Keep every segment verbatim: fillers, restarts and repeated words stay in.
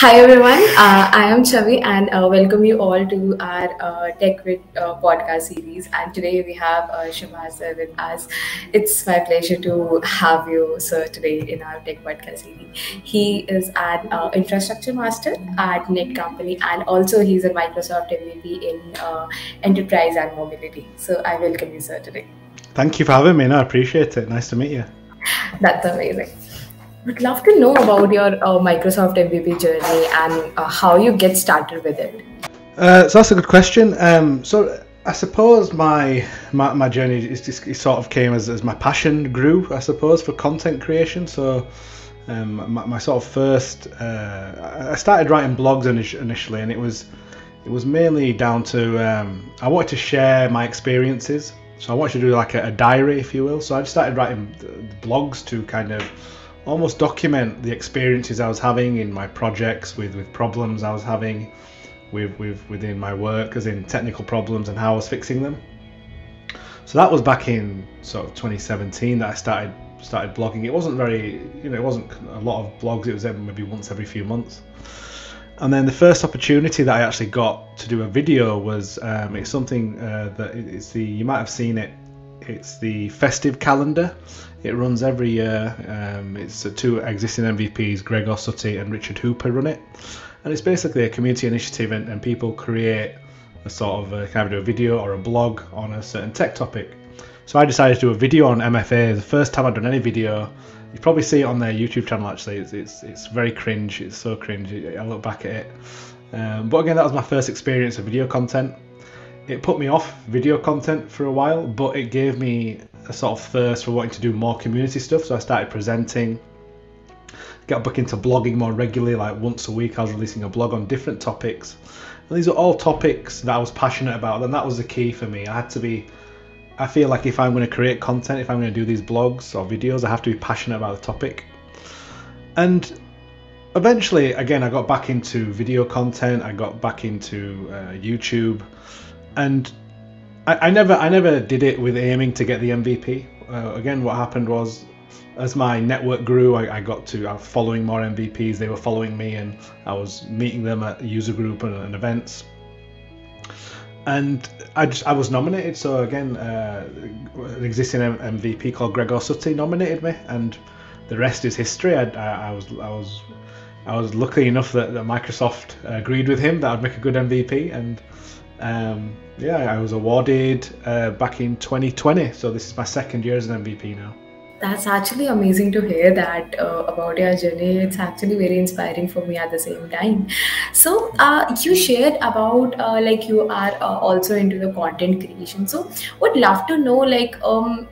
Hi everyone, uh, I am Chavi and uh, welcome you all to our uh, Tech Vets uh, podcast series, and today we have uh, Shabaz Darr with us. It's my pleasure to have you, sir, today in our Tech podcast series. He is an uh, infrastructure master at Netcompany, and also he's a Microsoft M V P in uh, enterprise and mobility. So I welcome you, sir, today. Thank you for having me. No, I appreciate it. Nice to meet you. That's amazing. Would love to know about your uh, Microsoft M V P journey and uh, how you get started with it. Uh, so that's a good question. Um, so I suppose my my, my journey is just, it sort of came as, as my passion grew, I suppose, for content creation. So um, my, my sort of first, uh, I started writing blogs initially, and it was it was mainly down to um, I wanted to share my experiences. So I wanted to do like a, a diary, if you will. So I just started writing blogs to kind of almost document the experiences I was having in my projects, with, with problems I was having with, with within my work, as in technical problems and how I was fixing them. So that was back in sort of twenty seventeen that I started started blogging. It wasn't very, you know, it wasn't a lot of blogs. It was maybe once every few months. And then the first opportunity that I actually got to do a video was um, it's something uh, that it's the you might have seen it. It's the festive calendar. It runs every year. Um, it's uh, two existing M V Ps, Gregor Suttie and Richard Hooper, run it, and it's basically a community initiative, and, and people create a sort of a, kind of a video or a blog on a certain tech topic. So I decided to do a video on M F A. The first time I'd done any video. You probably see it on their YouTube channel. Actually, it's it's, it's very cringe. It's so cringe. I look back at it, um, but again, that was my first experience of video content. It put me off video content for a while, but it gave me a sort of thirst for wanting to do more community stuff. So I started presenting, got back into blogging more regularly. Like once a week I was releasing a blog on different topics, and these are all topics that I was passionate about, and that was the key for me. I had to be, I feel like if I'm going to create content, if I'm going to do these blogs or videos, I have to be passionate about the topic. And eventually, again, I got back into video content, I got back into uh, YouTube. And I, I never, I never did it with aiming to get the M V P. Uh, again, what happened was, as my network grew, I, I got to I was following more M V Ps. They were following me, and I was meeting them at user group and, and events. And I just, I was nominated. So again, uh, an existing M V P called Gregor Suttie nominated me, and the rest is history. I, I, I was, I was, I was lucky enough that, that Microsoft agreed with him that I'd make a good M V P, and. Um, Yeah, I was awarded uh, back in twenty twenty, so this is my second year as an M V P now. That's actually amazing to hear that uh, about your journey. It's actually very inspiring for me at the same time. So uh, you shared about uh, like you are uh, also into the content creation. So would love to know, like um,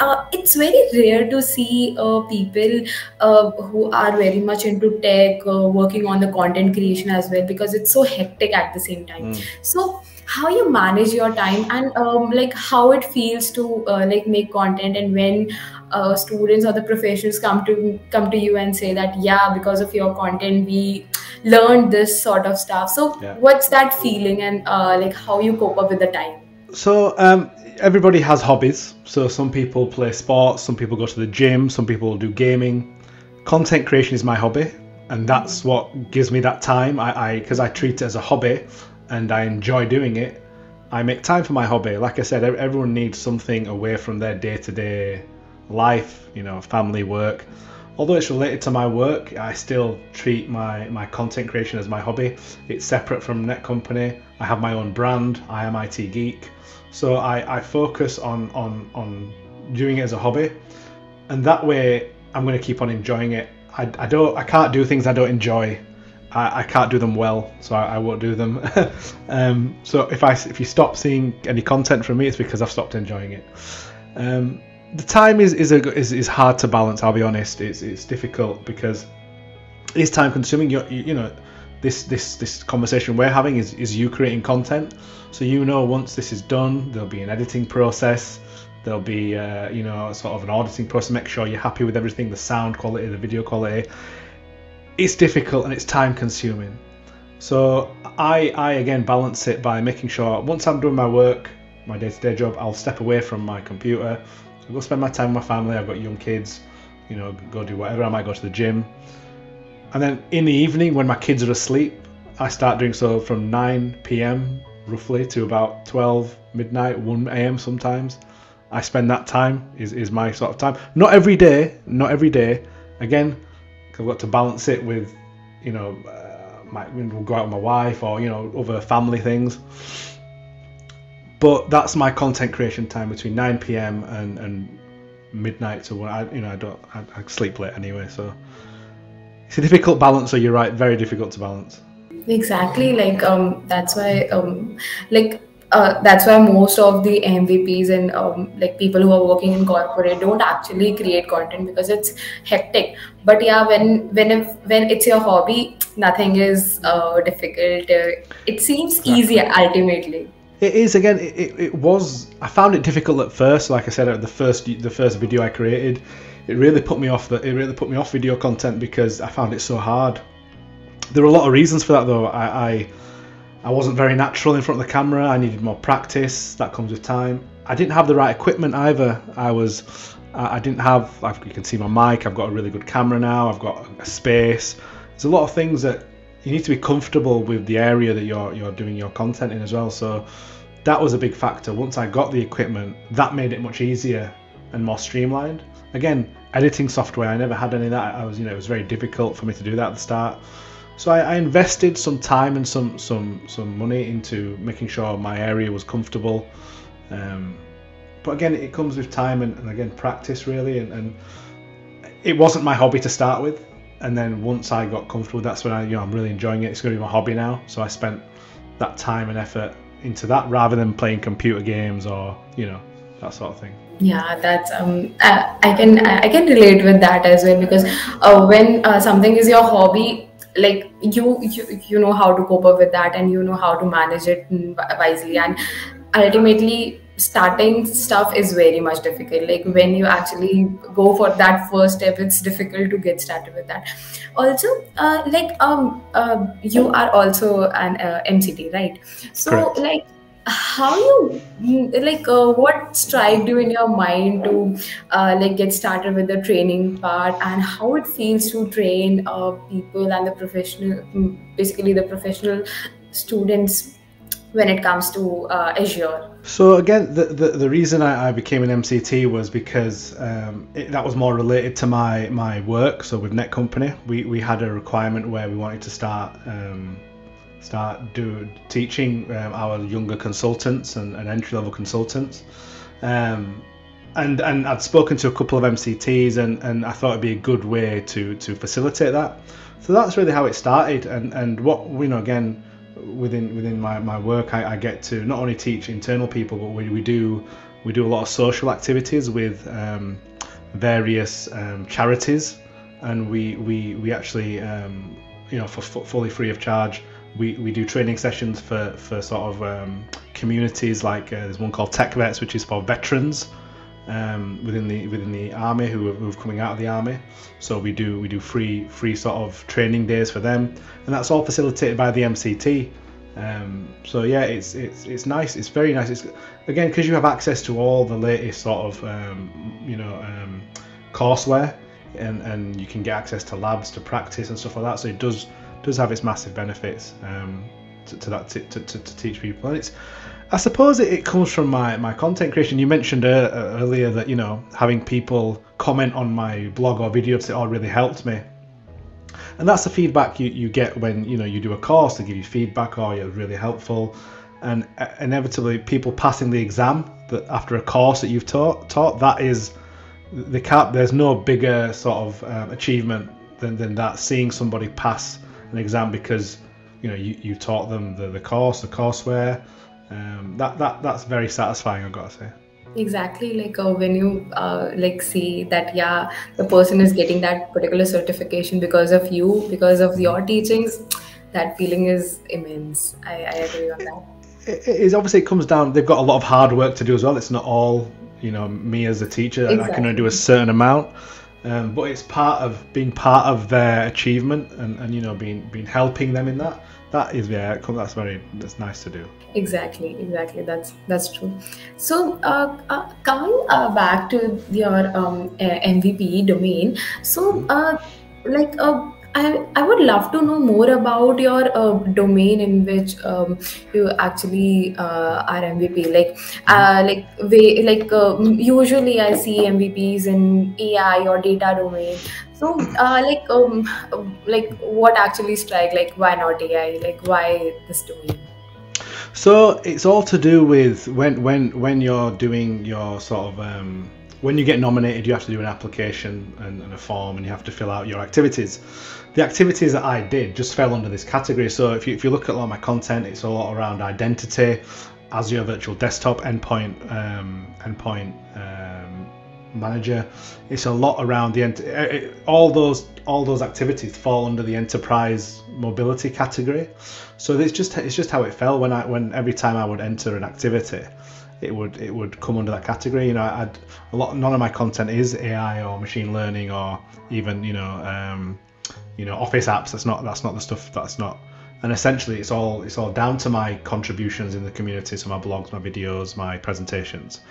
uh, it's very rare to see uh, people uh, who are very much into tech uh, working on the content creation as well, because it's so hectic at the same time. Mm. So how you manage your time, and um, like how it feels to uh, like make content, and when uh, students or the professionals come to come to you and say that, yeah, because of your content we learned this sort of stuff. So yeah. What's that feeling, and uh, like how you cope up with the time? So um, everybody has hobbies. So some people play sports, some people go to the gym, some people do gaming. Content creation is my hobby, and that's what gives me that time. I, I, 'cause I treat it as a hobby, and I enjoy doing it. I make time for my hobby. Like I said, everyone needs something away from their day-to-day life, you know, family, work. Although it's related to my work, I still treat my, my content creation as my hobby. It's separate from Netcompany. I have my own brand. I am I T Geek. So I, I focus on, on, on doing it as a hobby. And that way, I'm going to keep on enjoying it. I, I, don't, I can't do things I don't enjoy. I, I can't do them well, so I, I won't do them. um, so if I if you stop seeing any content from me, it's because I've stopped enjoying it. Um, the time is is, a, is is hard to balance. I'll be honest, it's it's difficult because it's time consuming. You you know, this this this conversation we're having is is you creating content. So you know, once this is done, there'll be an editing process. There'll be uh, you know, sort of an auditing process. Make sure you're happy with everything: the sound quality, the video quality. It's difficult and it's time consuming. So I, I again balance it by making sure once I'm doing my work, my day-to-day job, I'll step away from my computer. I'll go spend my time with my family. I've got young kids, you know, go do whatever. I might go to the gym. And then in the evening when my kids are asleep, I start doing so from nine p m roughly to about twelve, midnight, one a m sometimes. I spend that time, is, is my sort of time. Not every day, not every day. Again, I've got to balance it with, you know, uh, my, we'll go out with my wife or, you know, other family things. But that's my content creation time between nine p m and, and midnight to when I, you know, I don't, I, I sleep late anyway. So it's a difficult balance. So you're right, very difficult to balance. Exactly. Like, um, that's why, um, like, Uh, that's why most of the M V Ps and um, like people who are working in corporate don't actually create content, because it's hectic. But yeah, when when if, when it's your hobby, nothing is uh, difficult. Uh, it seems exactly. easy ultimately. It is. Again, it, it, it was. I found it difficult at first. Like I said, at the first the first video I created, it really put me off. That it really put me off video content because I found it so hard. There are a lot of reasons for that, though. I. I I wasn't very natural in front of the camera. I needed more practice. That comes with time. I didn't have the right equipment either. I was, I didn't have, I've, you can see my mic. I've got a really good camera now. I've got a space. There's a lot of things that you need to be comfortable with the area that you're, you're doing your content in as well. So that was a big factor. Once I got the equipment, that made it much easier and more streamlined. Again, editing software, I never had any of that. I was, you know, it was very difficult for me to do that at the start. So I, I invested some time and some some some money into making sure my area was comfortable, um, but again, it comes with time and, and again practice really. And, and it wasn't my hobby to start with, and then once I got comfortable, that's when I you know I'm really enjoying it. It's going to be my hobby now. So I spent that time and effort into that rather than playing computer games or you know that sort of thing. Yeah, that's um I, I can I can relate with that as well, because uh, when uh, something is your hobby, like you, you you know how to cope up with that, and you know how to manage it wisely. And ultimately starting stuff is very much difficult. Like when you actually go for that first step, it's difficult to get started with that. Also uh, like um uh, you are also an uh, M C T, right? So correct. Like how you like uh, what striked you in your mind to uh, like get started with the training part, and how it feels to train uh, people and the professional, basically the professional students when it comes to uh, Azure? So again, the the, the reason I, I became an M C T was because um, it, that was more related to my my work. So with Netcompany, we we had a requirement where we wanted to start. Um, start do, teaching um, our younger consultants and, and entry-level consultants. Um, and, and I'd spoken to a couple of M C Ts and, and I thought it'd be a good way to, to facilitate that. So that's really how it started. And, and what, you know, again, within within my, my work, I, I get to not only teach internal people, but we, we, do, we do a lot of social activities with um, various um, charities. And we, we, we actually, um, you know, for, for fully free of charge, We, we do training sessions for, for sort of um, communities like uh, there's one called Tech Vets, which is for veterans um, within the within the army who are, who are coming out of the army. So we do we do free free sort of training days for them, and that's all facilitated by the M C T. Um, so yeah, it's it's it's nice. It's very nice. It's again because you have access to all the latest sort of um, you know um, courseware, and and you can get access to labs to practice and stuff like that. So it does. does have its massive benefits um, to, to that to, to, to teach people, and it's I suppose it, it comes from my my content creation. You mentioned uh, earlier that you know having people comment on my blog or video to say, "Oh, really helped me," and that's the feedback you you get when you know you do a course. They give you feedback, "Oh, you're really helpful," and inevitably people passing the exam that after a course that you've taught taught that is the cap. There's no bigger sort of um, achievement than than that, seeing somebody pass an exam because you know you, you taught them the, the course, the courseware. Um, that that that's very satisfying, I've got to say. Exactly, like uh, when you uh, like see that yeah the person is getting that particular certification because of you, because of your teachings, that feeling is immense. I, I agree on that. It, it is obviously it comes down. They've got a lot of hard work to do as well. It's not all you know me as a teacher. Exactly. I can only do a certain amount. Um, but it's part of being part of their achievement, and, and you know being being helping them in that. That is yeah, that's very that's nice to do. Exactly, exactly. That's that's true. So uh, uh, coming uh, back to your um, M V P domain, so uh, like uh, I, I would love to know more about your uh, domain in which um, you actually uh, are M V P. Like, uh, like, way, like uh, usually I see M V Ps in A I or data domain. So, uh, like, um, like, what actually strike? Like, why not A I? Like, why this domain? So it's all to do with when when when you're doing your sort of. Um... When you get nominated, you have to do an application and, and a form, and you have to fill out your activities. The activities that I did just fell under this category. So if you, if you look at a lot of my content, it's a lot around identity, Azure Virtual Desktop, Endpoint, um, Endpoint um, Manager. It's a lot around the ent it, all those all those activities fall under the enterprise mobility category. So it's just it's just how it fell when I when every time I would enter an activity. It would it would come under that category. You know, I'd, a lot none of my content is A I or machine learning or even you know um, you know Office apps. That's not that's not the stuff. That's not. And essentially, it's all it's all down to my contributions in the community. So my blogs, my videos, my presentations,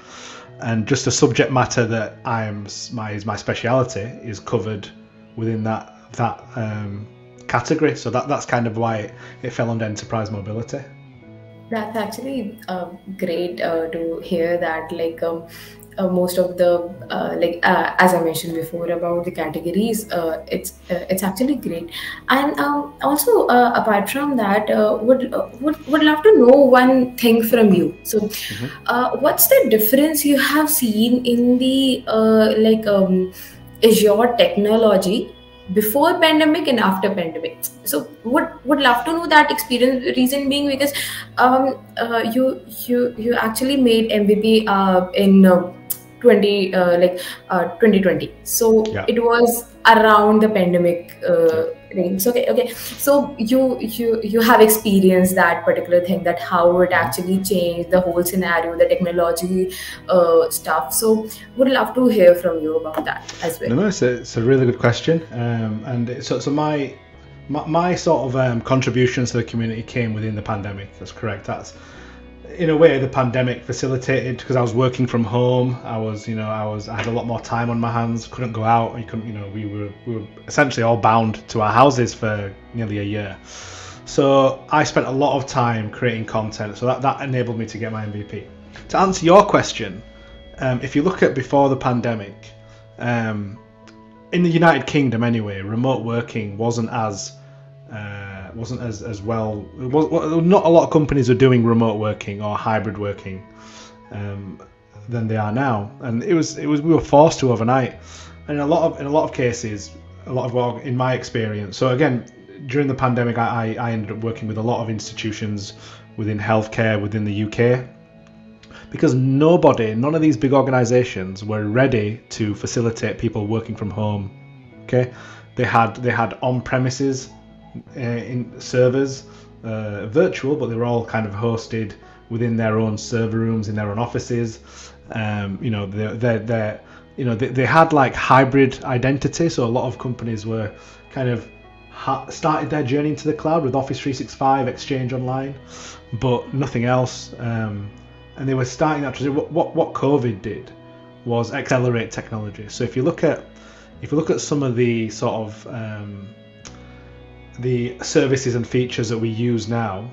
and just the subject matter that I'm my is my speciality is covered within that that um, category. So that that's kind of why it, it fell under enterprise mobility. That's actually uh, great uh, to hear that, like um, uh, most of the uh, like uh, as I mentioned before about the categories, uh, it's uh, it's actually great. And um, also uh, apart from that, uh, would uh, would would love to know one thing from you. So, mm-hmm. uh, what's the difference you have seen in the uh, like um, Azure technology before pandemic and after pandemic? So would would love to know that experience, reason being because um uh, you you you actually made M V P uh, in uh, twenty like twenty twenty, so yeah. It was around the pandemic uh, range. So, okay okay so you you you have experienced that particular thing, that how it actually changed the whole scenario, the technology uh, stuff. So would love to hear from you about that as well. No, no, it's, a, it's a really good question. Um, and so, so my, my my sort of um, contributions to the community came within the pandemic. That's correct. That's in a way the pandemic facilitated, because I was working from home. I was, you know, I was, I had a lot more time on my hands. Couldn't go out. You couldn't, you know, we were, we were essentially all bound to our houses for nearly a year. So I spent a lot of time creating content. So that, that enabled me to get my M V P. To answer your question, um, if you look at before the pandemic, um, in the United Kingdom anyway, remote working wasn't as uh, wasn't as, as well, it was, not a lot of companies are doing remote working or hybrid working um, than they are now, and it was it was we were forced to overnight, and in a lot of in a lot of cases, a lot of in my experience. So again, during the pandemic, I, I ended up working with a lot of institutions within healthcare within the U K, because nobody, none of these big organisations were ready to facilitate people working from home. Okay, they had they had on premises. Uh, in servers, uh, virtual, but they were all kind of hosted within their own server rooms in their own offices. Um, you know, they're, they're, they're, you know, they they had like hybrid identity. So a lot of companies were kind of ha started their journey into the cloud with Office three sixty-five, Exchange Online, but nothing else. Um, and they were starting that. What, what what COVID did was accelerate technology. So if you look at if you look at some of the sort of um, the services and features that we use now,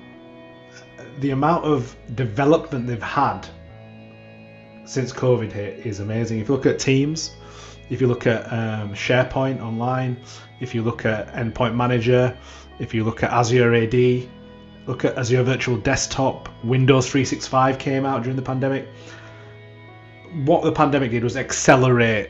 the amount of development they've had since COVID hit is amazing. If you look at Teams, if you look at um, SharePoint Online, if you look at Endpoint Manager, if you look at Azure A D, look at Azure Virtual Desktop, Windows three sixty-five came out during the pandemic. What the pandemic did was accelerate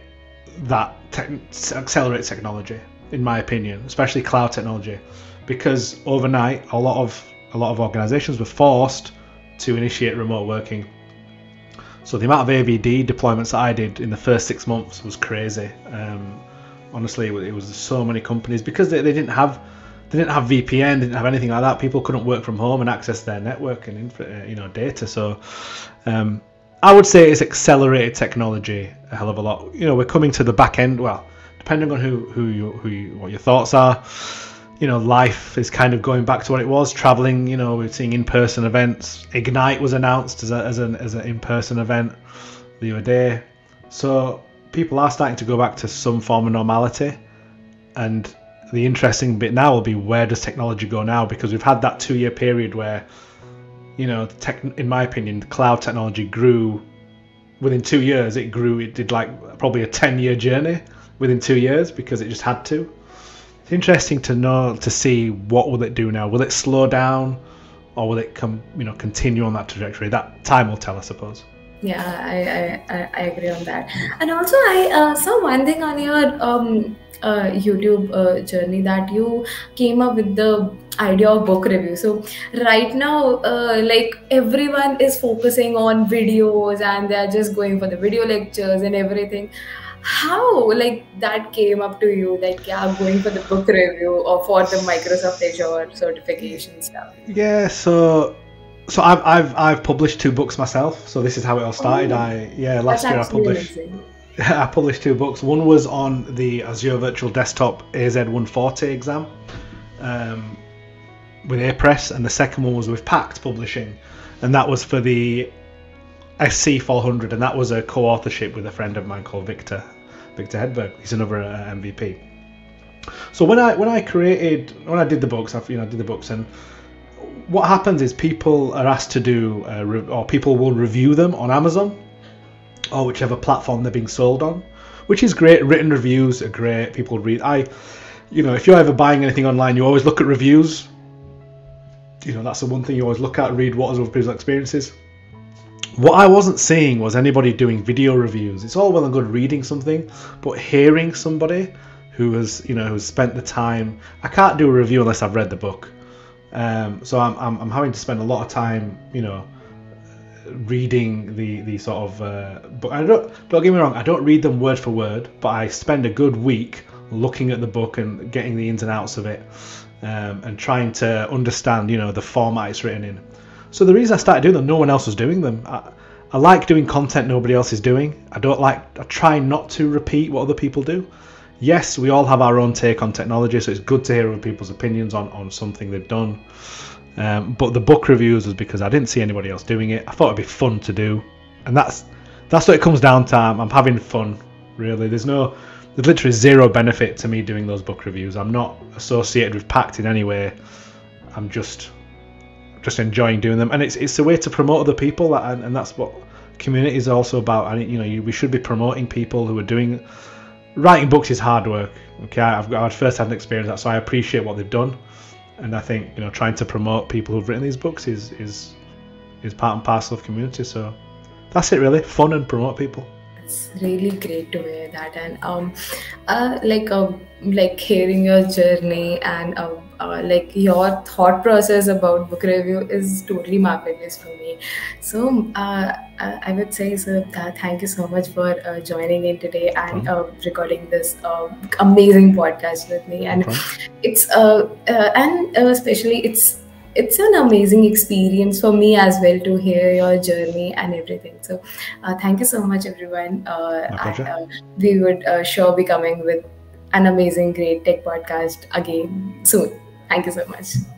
that, te- accelerate technology. In my opinion, especially cloud technology, because overnight a lot of a lot of organizations were forced to initiate remote working. So the amount of A V D deployments that I did in the first six months was crazy. Um, honestly, it was so many companies, because they, they didn't have they didn't have V P N, they didn't have anything like that. People couldn't work from home and access their network and infra, you know data. So um, I would say it's accelerated technology a hell of a lot. You know, we're coming to the back end. Well, depending on who who you, who you, what your thoughts are, you know, life is kind of going back to what it was. Traveling, you know, we're seeing in-person events. Ignite was announced as a, as an as an in-person event the other day. So people are starting to go back to some form of normality, and the interesting bit now will be, where does technology go now? Because we've had that two year period where, you know, tech, in my opinion, cloud technology grew within two years. It grew, it did like probably a ten year journey within two years because it just had to. It's interesting to know, to see what will it do now. Will it slow down, or will it come, you know, continue on that trajectory? That time will tell, I suppose. Yeah, I, I, I agree on that. And also, I uh, saw one thing on your um, uh, YouTube uh, journey, that you came up with the idea of book review. So right now, uh, like everyone is focusing on videos and they're just going for the video lectures and everything. How like that came up to you, like, yeah, I'm going for the book review or for the Microsoft Azure certification stuff? Yeah, so so I've I've I've published two books myself. So this is how it all started. Oh, I yeah last year I published I published two books. One was on the Azure Virtual Desktop A Z one forty exam um, with Apress, and the second one was with Packt Publishing, and that was for the S C four hundred, and that was a co-authorship with a friend of mine called Victor Victor Hedberg. He's another uh, M V P. So when I when I created when I did the books, I you know I did the books, and what happens is people are asked to do uh, re or people will review them on Amazon or whichever platform they're being sold on, which is great. Written reviews are great. People read. I, you know, if you're ever buying anything online, you always look at reviews. You know, that's the one thing you always look at. Read what other people's experiences. What I wasn't seeing was anybody doing video reviews. It's all well and good reading something, but hearing somebody who has, you know, who's spent the time. I can't do a review unless I've read the book. Um, so I'm, I'm, I'm having to spend a lot of time, you know, reading the, the sort of uh, book. I don't, don't get me wrong, I don't read them word for word, but I spend a good week looking at the book and getting the ins and outs of it, um, and trying to understand, you know, the format it's written in. So the reason I started doing them, no one else was doing them. I, I like doing content nobody else is doing. I don't like, I try not to repeat what other people do. Yes, we all have our own take on technology, so it's good to hear other people's opinions on, on something they've done. Um, but the book reviews was because I didn't see anybody else doing it. I thought it'd be fun to do. And that's that's what it comes down to. I'm having fun, really. There's no, there's literally zero benefit to me doing those book reviews. I'm not associated with Packt in any way. I'm just... just enjoying doing them, and it's it's a way to promote other people, and, and that's what community is also about. And you know, you, we should be promoting people who are doing. Writing books is hard work. Okay, I've got I've first-hand experience that, so I appreciate what they've done, and I think, you know, trying to promote people who've written these books is is is part and parcel of community. So that's it, really, fun and promote people. It's really great to hear that, and um, uh, like uh, like hearing your journey and uh, uh, like your thought process about book review is totally marvelous for me. So uh, I would say, sir, uh, thank you so much for uh, joining in today and uh, recording this uh, amazing podcast with me. And okay. it's uh, uh, and uh, especially it's. It's an amazing experience for me as well to hear your journey and everything. So uh, thank you so much, everyone. Uh, and, uh, we would uh, sure be coming with an amazing, great tech podcast again soon. Thank you so much.